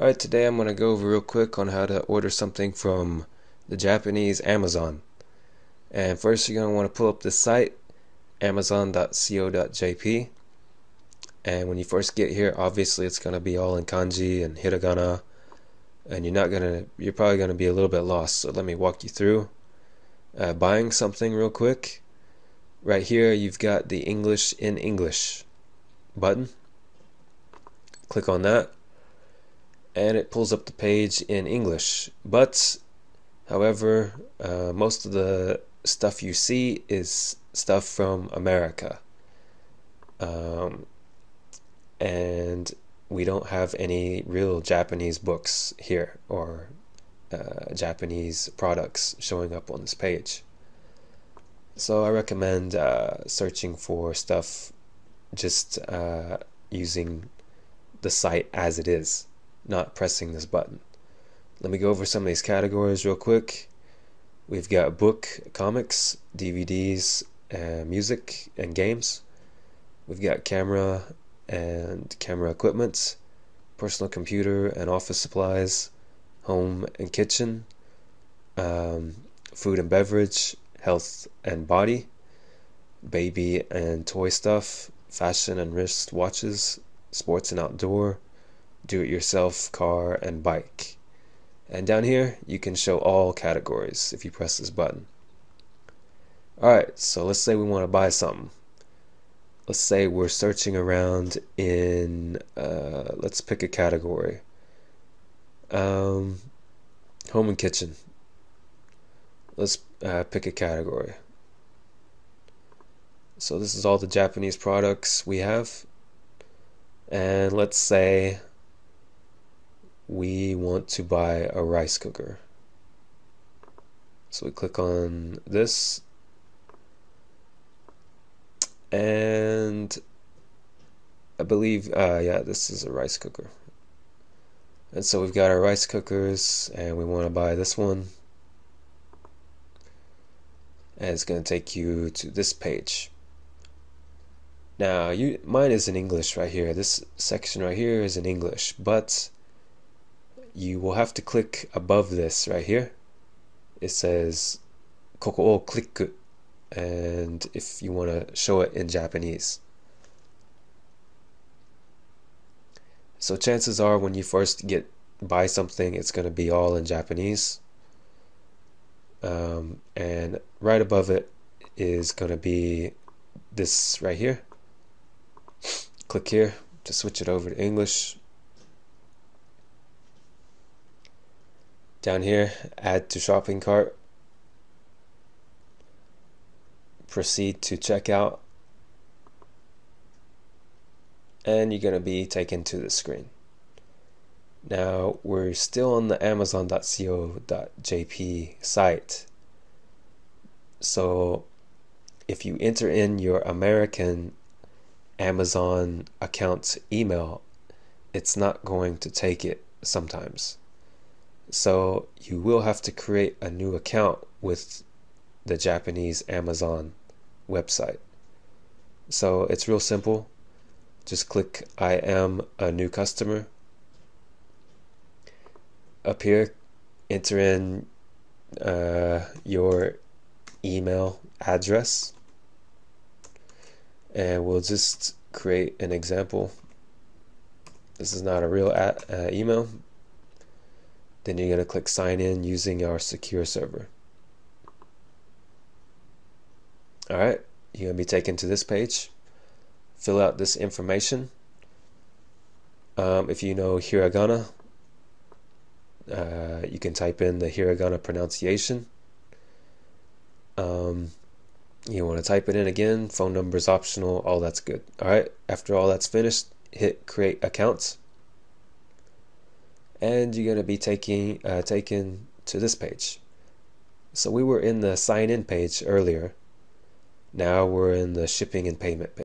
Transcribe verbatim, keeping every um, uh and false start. Alright, today I'm going to go over real quick on how to order something from the Japanese Amazon. And first you're going to want to pull up this site, Amazon dot co dot j p. And when you first get here, obviously it's going to be all in kanji and hiragana, and you're not going to, you're probably going to be a little bit lost. So let me walk you through uh, buying something real quick. Right here, you've got the English in English button. Click on that, and it pulls up the page in English. But, however, uh, most of the stuff you see is stuff from America. Um, and we don't have any real Japanese books here or uh, Japanese products showing up on this page. So I recommend uh, searching for stuff just uh, using the site as it is, not pressing this button. Let me go over some of these categories real quick. We've got book, comics, D V Ds, uh, music, and games. We've got camera and camera equipment, personal computer and office supplies, home and kitchen, um, food and beverage, health and body, baby and toy stuff, fashion and wrist watches, sports and outdoor, do-it-yourself, car and bike. And down here you can show all categories if you press this button. Alright, so let's say we want to buy something. Let's say we're searching around in, uh, let's pick a category, um, home and kitchen. Let's uh, pick a category. So this is all the Japanese products we have. And let's say we want to buy a rice cooker. So we click on this, and I believe uh, yeah, this is a rice cooker. And so we've got our rice cookers, and we want to buy this one, and it's going to take you to this page. Now, you, mine is in English right here. This section right here is in English, but you will have to click above this right here. It says "koko o klikku," and if you want to show it in Japanese. So chances are, when you first get buy something, it's going to be all in Japanese, um, and right above it is going to be this right here. Click here to switch it over to English. Down here, add to shopping cart. Proceed to checkout. And you're going to be taken to the screen. Now, we're still on the Amazon dot co dot j p site. So, if you enter in your American Amazon account email, it's not going to take it sometimes. So you will have to create a new account with the Japanese Amazon website. So it's real simple. Just click I am a new customer. Up here, enter in uh, your email address. And we'll just create an example. This is not a real at, uh, email. Then you're going to click sign in using our secure server. Alright, you're going to be taken to this page. Fill out this information. Um, if you know hiragana, uh, you can type in the hiragana pronunciation. Um, You want to type it in again. Phone number is optional. All that's good. Alright, after all that's finished, hit create accounts, and you're going to be taking uh, taken to this page. So we were in the sign in page earlier. Now we're in the shipping and payment page.